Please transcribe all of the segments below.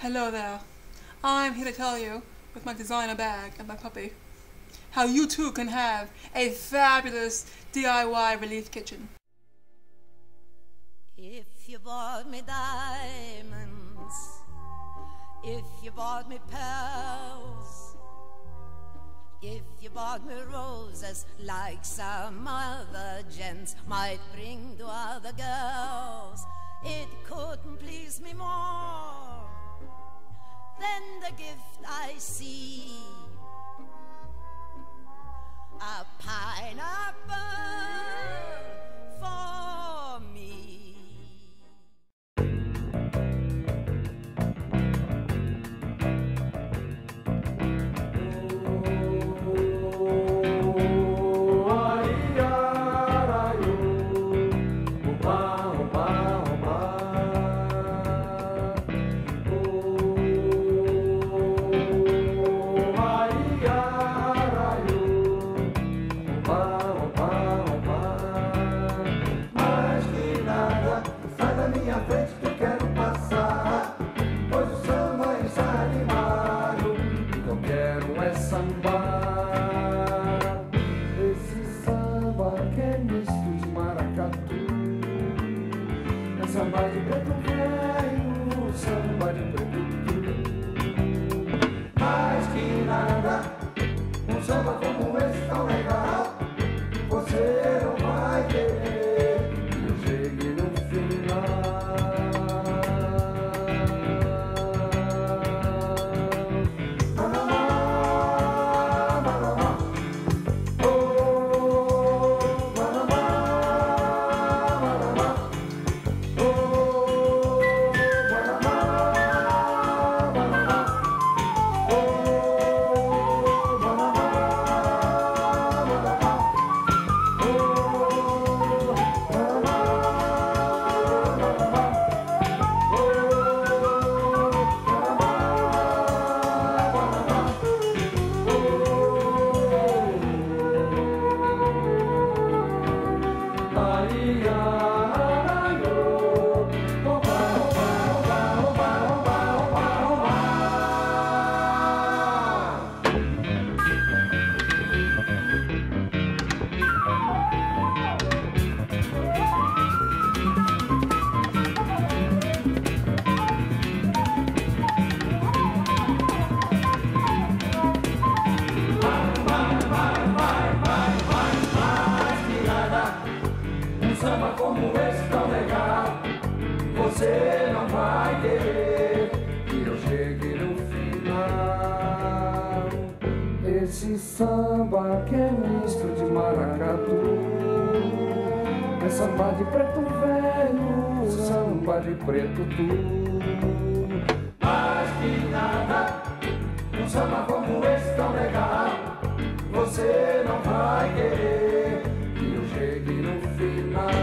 Hello there. I'm here to tell you, with my designer bag and my puppy, how you too can have a fabulous DIY relief kitchen. If you bought me diamonds, if you bought me pearls, if you bought me roses like some other gents might bring to other girls, it couldn't please me more than the gift I see. A pineapple for me. Samba de preto velho, samba de preto velho. Mais que nada, um samba como esse tão legal, você não vai querer que chegue no você não vai querer que eu chegue no final. Esse samba que é misto de maracatu, é samba de preto velho, samba de preto tu. Mais que nada, um samba como esse tão legal, você não vai querer que eu chegue no final.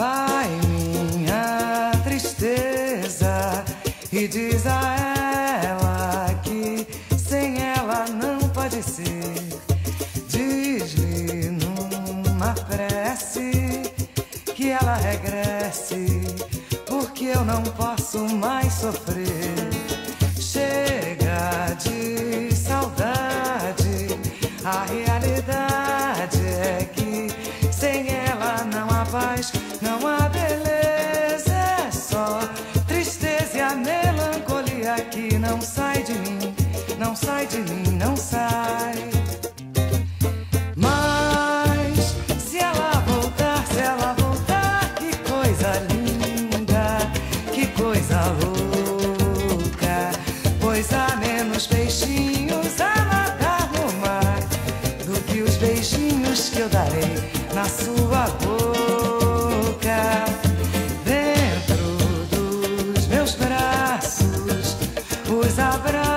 Vai minha tristeza e diz a ela que sem ela não pode ser. Diz-lhe numa prece que ela regresse, porque eu não posso mais sofrer. Chega de saudade, a realidade é que sem ela não há paz. Não há beleza, é só tristeza e a melancolia que não sai de mim, não sai de mim, não sai. Mas se ela voltar, que coisa linda, que coisa louca, pois há menos peixinhos a nadar no mar. na sua boca, dentro dos meus braços, os abraços.